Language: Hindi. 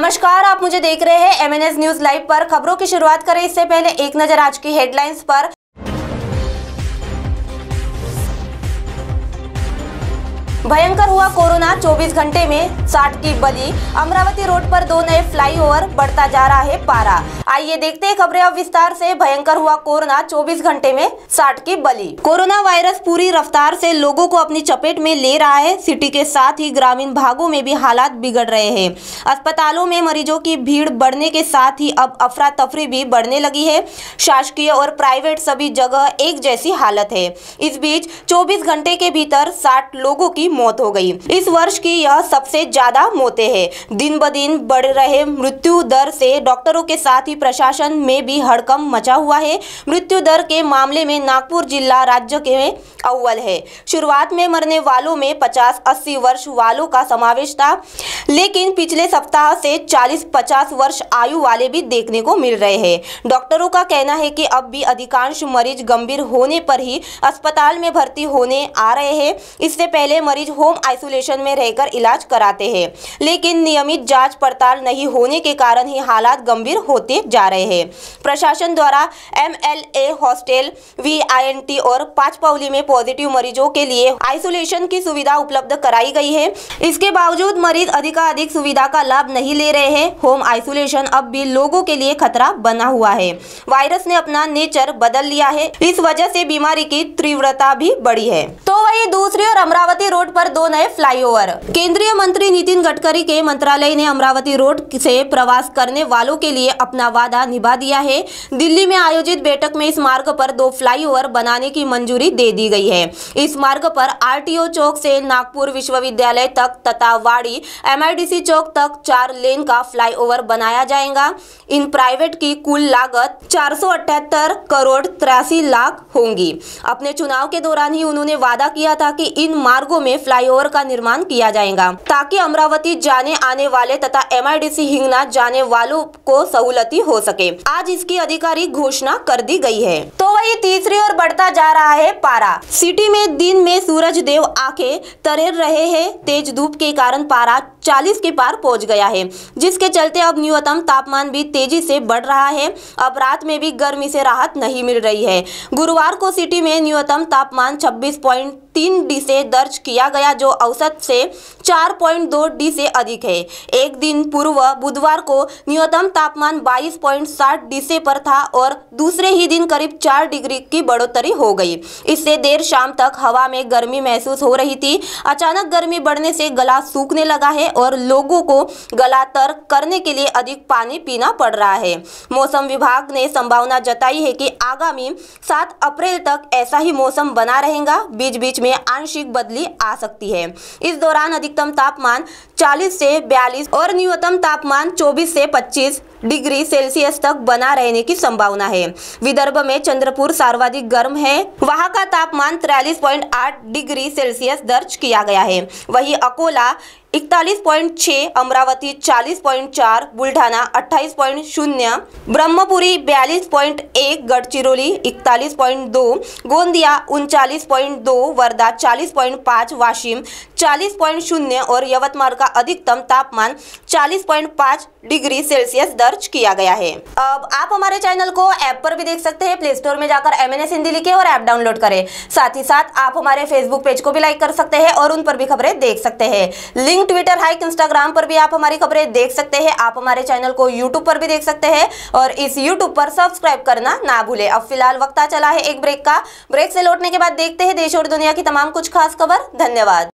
नमस्कार, आप मुझे देख रहे हैं MNS न्यूज लाइव पर। खबरों की शुरुआत करें इससे पहले एक नजर आज की हेडलाइंस पर। भयंकर हुआ कोरोना, 24 घंटे में 60 की बलि। अमरावती रोड पर दो नए फ्लाईओवर, बढ़ता जा रहा है पारा। आइए देखते हैं खबरें अब विस्तार से। भयंकर हुआ कोरोना, 24 घंटे में 60 की बलि। कोरोना वायरस पूरी रफ्तार से लोगों को अपनी चपेट में ले रहा है। सिटी के साथ ही ग्रामीण भागों में भी हालात बिगड़ रहे हैं। अस्पतालों में मरीजों की भीड़ बढ़ने के साथ ही अब अफरा तफरी भी बढ़ने लगी है। शासकीय और प्राइवेट सभी जगह एक जैसी हालत है। इस बीच 24 घंटे के भीतर 60 लोगों की मौत हो गई। इस वर्ष की यह सबसे ज्यादा मौतें हैं। दिन ब दिन बढ़ रहे मृत्यु दर से डॉक्टरों के साथ ही प्रशासन में भी हड़कंप मचा हुआ है। मृत्यु दर के मामले में नागपुर जिला राज्य के अव्वल है। शुरुआत में मरने वालों में 50-80 वर्ष वालों का समावेश था, लेकिन पिछले सप्ताह से 40-50 वर्ष आयु वाले भी देखने को मिल रहे हैं। डॉक्टरों का कहना है कि अब भी अधिकांश मरीज गंभीर होने पर ही अस्पताल में भर्ती होने आ रहे हैं। इससे पहले मरीज होम आइसोलेशन में रहकर इलाज कराते हैं, लेकिन नियमित जांच पड़ताल नहीं होने के कारण ही हालात गंभीर होते जा रहे हैं। प्रशासन द्वारा MLA हॉस्टल, VINT और 5 पावली में पॉजिटिव मरीजों के लिए आइसोलेशन की सुविधा उपलब्ध कराई गई है। इसके बावजूद मरीज अधिकाधिक सुविधा का लाभ नहीं ले रहे हैं। होम आइसोलेशन अब भी लोगों के लिए खतरा बना हुआ है। वायरस ने अपना नेचर बदल लिया है, इस वजह से बीमारी की तीव्रता भी बढ़ी है। तो वही दूसरी ओर अमरावती रोड पर दो नए फ्लाईओवर। केंद्रीय मंत्री नितिन गडकरी के मंत्रालय ने अमरावती रोड से प्रवास करने वालों के लिए अपना वादा निभा दिया है। दिल्ली में आयोजित बैठक में इस मार्ग पर 2 फ्लाईओवर बनाने की मंजूरी दे दी गई है। इस मार्ग पर RTO चौक से नागपुर विश्वविद्यालय तक तथा वाड़ी MRDC चौक तक 4 लेन का फ्लाईओवर बनाया जाएगा। इन प्राइवेट की कुल लागत 478 करोड़ 83 लाख होगी। अपने चुनाव के दौरान ही उन्होंने वादा किया था कि इन मार्गों में फ्लाईओवर का निर्माण किया जाएगा, ताकि अमरावती जाने आने वाले तथा MRDC हिंगना जाने वालों को सहूलती हो सके। आज इसकी आधिकारिक घोषणा कर दी गई है। तो वही तीसरी ओर बढ़ता जा रहा है पारा। सिटी में दिन में सूरज देव आंखें तरे रहे हैं। तेज धूप के कारण पारा 40 के पार पहुंच गया है, जिसके चलते अब न्यूनतम तापमान भी तेजी से बढ़ रहा है। अब रात में भी गर्मी से राहत नहीं मिल रही है। गुरुवार को सिटी में न्यूनतम तापमान 26.3 डिग्री से दर्ज किया गया, जो औसत से 4.2 डिग्री से अधिक है। एक दिन पूर्व बुधवार को न्यूनतम तापमान 22.7 डिग्री पर था और दूसरे ही दिन करीब 4 डिग्री की बढ़ोतरी हो गई। इससे देर शाम तक हवा में गर्मी महसूस हो रही थी। अचानक गर्मी बढ़ने से गला सूखने लगा है और लोगों को गला तर करने के लिए अधिक पानी पीना पड़ रहा है। मौसम विभाग ने संभावना जताई है कि आगामी 7 अप्रैल तक ऐसा ही मौसम बना रहेगा। बीच बीच में आंशिक बदली आ सकती है। इस दौरान अधिकतम तापमान 40 से 42 और न्यूनतम तापमान 24 से 25 डिग्री सेल्सियस तक बना रहने की संभावना है। विदर्भ में चंद्रपुर सर्वाधिक गर्म है, वहां का तापमान 43.8 डिग्री सेल्सियस दर्ज किया गया है। वहीं अकोला 41.6, अमरावती 40.4, बुलढाणा 28.0, ब्रह्मपुरी 42.1, गढ़चिरोली 41.2, गोन्दिया 39.2, वर्धा 40.5, वाशिम 40.0 और यवतमाळ का अधिकतम तापमान 40.5 डिग्री सेल्सियस दर्ज किया गया है। अब आप हमारे चैनल को ऐप पर भी देख सकते हैं। प्ले स्टोर में जाकर MNS हिंदी लिखें और ऐप डाउनलोड करें। साथ ही साथ आप हमारे फेसबुक पेज को भी लाइक कर सकते हैं और उन पर भी खबरें देख सकते हैं। लिंक, ट्विटर, हाइक, इंस्टाग्राम पर भी आप हमारी खबरें देख सकते हैं। आप हमारे चैनल को यूट्यूब पर भी देख सकते हैं और इस यूट्यूब पर सब्सक्राइब करना ना भूले। अब फिलहाल वक्त आ चला है एक ब्रेक का। ब्रेक से लौटने के बाद देखते हैं देश और दुनिया की तमाम कुछ खास खबर। धन्यवाद।